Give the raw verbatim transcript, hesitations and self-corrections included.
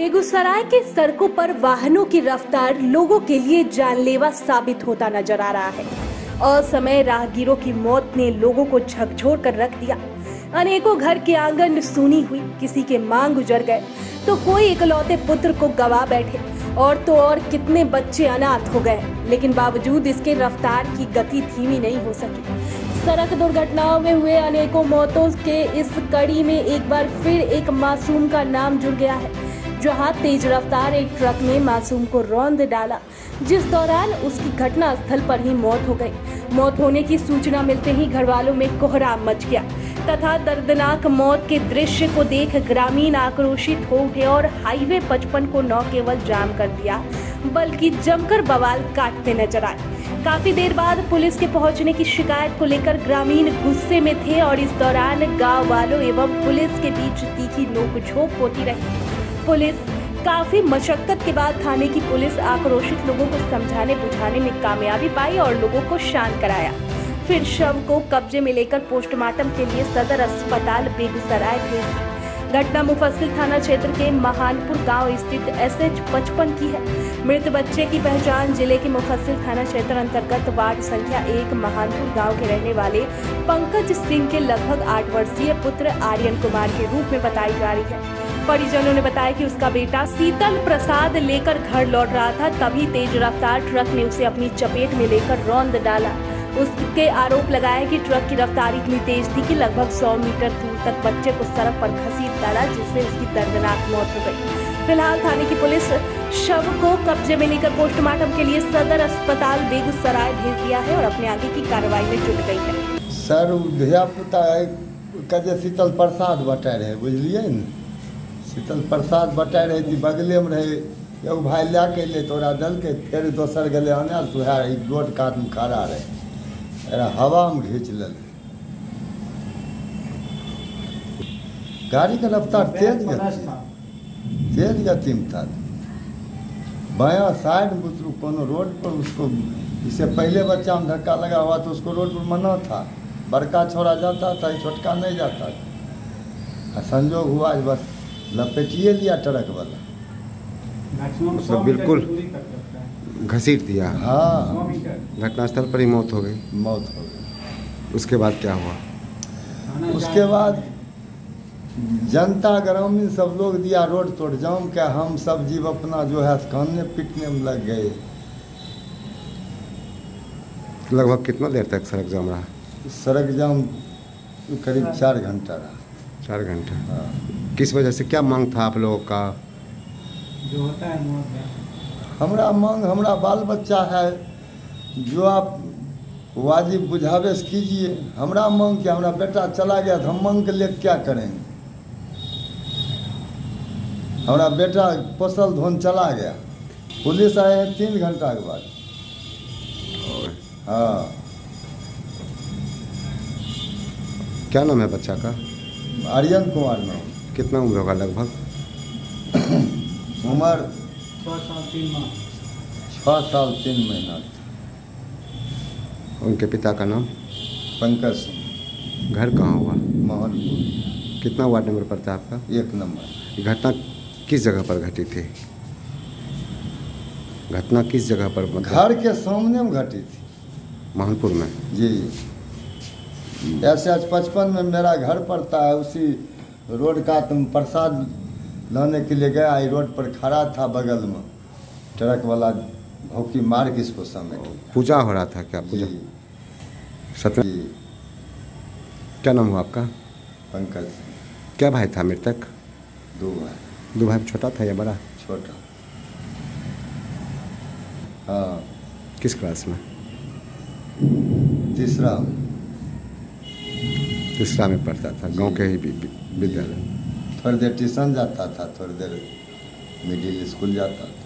बेगूसराय के सड़कों पर वाहनों की रफ्तार लोगों के लिए जानलेवा साबित होता नजर आ रहा है। असमय राहगीरों की मौत ने लोगों को झकझोर कर रख दिया। अनेकों घर के आंगन सूनी हुई, किसी के मांग गुजर गए तो कोई इकलौते पुत्र को गवा बैठे, और तो और कितने बच्चे अनाथ हो गए। लेकिन बावजूद इसके रफ्तार की गति धीमी नहीं हो सकी। सड़क दुर्घटनाओं में हुए अनेकों मौतों के इस कड़ी में एक बार फिर एक मासूम का नाम जुड़ गया है, जहां तेज रफ्तार एक ट्रक ने मासूम को रौंद डाला, जिस दौरान उसकी घटना स्थल पर ही मौत हो गई। मौत होने की सूचना मिलते ही घर वालों में कोहराम मच गया तथा दर्दनाक मौत के दृश्य को देख ग्रामीण आक्रोशित हो उठे और हाईवे पचपन को न केवल जाम कर दिया बल्कि जमकर बवाल काटते नजर आए। काफी देर बाद पुलिस के पहुंचने की शिकायत को लेकर ग्रामीण गुस्से में थे और इस दौरान गांव वालों एवं पुलिस के बीच तीखी नोकझोंक होती रही। पुलिस काफी मशक्कत के बाद थाने की पुलिस आक्रोशित लोगों को समझाने बुझाने में कामयाबी पाई और लोगों को शांत कराया। फिर शव को कब्जे में लेकर पोस्टमार्टम के लिए सदर अस्पताल बेगूसराय भेजा। घटना मुफस्सिल थाना क्षेत्र के महानपुर गांव स्थित एस एच पचपन की है। मृत बच्चे की पहचान जिले के मुफस्सिल थाना क्षेत्र अंतर्गत वार्ड संख्या एक महानपुर गांव के रहने वाले पंकज सिंह के लगभग आठ वर्षीय पुत्र आर्यन कुमार के रूप में बताई जा रही है। परिजनों ने बताया कि उसका बेटा शीतल प्रसाद लेकर घर लौट रहा था, तभी तेज रफ्तार ट्रक ने उसे अपनी चपेट में लेकर रौंद डाला। उसके आरोप लगाया कि ट्रक की रफ्तार इतनी तेज थी कि लगभग सौ मीटर दूर तक बच्चे को सड़क पर घसीट डाला, जिससे उसकी दर्दनाक मौत हो गई। फिलहाल थाने की पुलिस शव को कब्जे में लेकर पोस्टमार्टम के लिए सदर अस्पताल बेगूसराय भेज दिया है और अपने आगे की कार्रवाई में जुट गई है। सर धिया पुता के शीतल प्रसाद बटा रहे, बुझलिए न, शीतल प्रसाद बटा रहे जी, बगले में रहे एगो भाई लैके अयलै तोरा देलकै, फेर दोसर गेलै आने तो वएह रोड कात में खड़ा रहे, हवा में घींच लेल। गाड़ी का रफ्तार तेज गति तेज गति में था। बाया साइड में उतरू कोनो रोड पर, उसको इससे पहले बच्चा में धक्का लगा हुआ तो उसको रोड पर मना था, बड़का छोरा जाता था, छोटका नहीं जाता था। संजोग हुआ बस लपेटिए लिया ट्रक वाला, बिल्कुल घसीट दिया। हाँ, घटनास्थल पर ही मौत हो गई। मौत हो गई। उसके बाद क्या हुआ? उसके बाद जनता ग्रामीण सब लोग दिया रोड तोड़ जाम के, हम सब जीव अपना जो है कानने पीटने में लग गए। लगभग कितना देर तक सड़क जाम रहा? सड़क जाम करीब चार घंटा रहा। चार घंटा हाँ। किस वजह से, क्या मांग था आप लोगों का? जो होता है मौत है। हमरा मांग, हमरा बाल बच्चा है जो आप वाजिब बुझावेश कीजिए। हमरा मांग कि हमरा बेटा चला गया, हम मांग के लिए क्या करेंगे? हमरा बेटा फसल धोन चला गया, पुलिस आए हैं तीन घंटा के बाद। हाँ, क्या नाम है बच्चा का? आर्यन कुमार नाम। कितना उम्र होगा लगभग? उम्र छः साल तीन माह छः साल तीन महीना। उनके पिता का नाम? पंकज सिंह। घर कहाँ हुआ? महानपुर। कितना वार्ड नंबर पड़ता है आपका? एक नंबर। घटना किस जगह पर घटी थी? घटना किस जगह पर? घर के सामने में घटी थी, महानपुर में जी। एस एच पचपन में मेरा घर पड़ता है, उसी रोड का तुम प्रसाद लाने के लिए गया, आई रोड पर खड़ा था, बगल में ट्रक वाला भौकी मार के इसको समेट। पूजा हो रहा था क्या? पूजा सत्र। क्या नाम हुआ आपका? पंकज। क्या भाई था मृतक? दो भाई। दो भाई छोटा था या बड़ा? छोटा। हाँ। किस क्लास में? तीसरा तीसरा में पढ़ता था। गांव के ही विद्यालय। थोड़ी देर ट्यूशन जाता था, थोड़ी देर मिडिल स्कूल जाता था।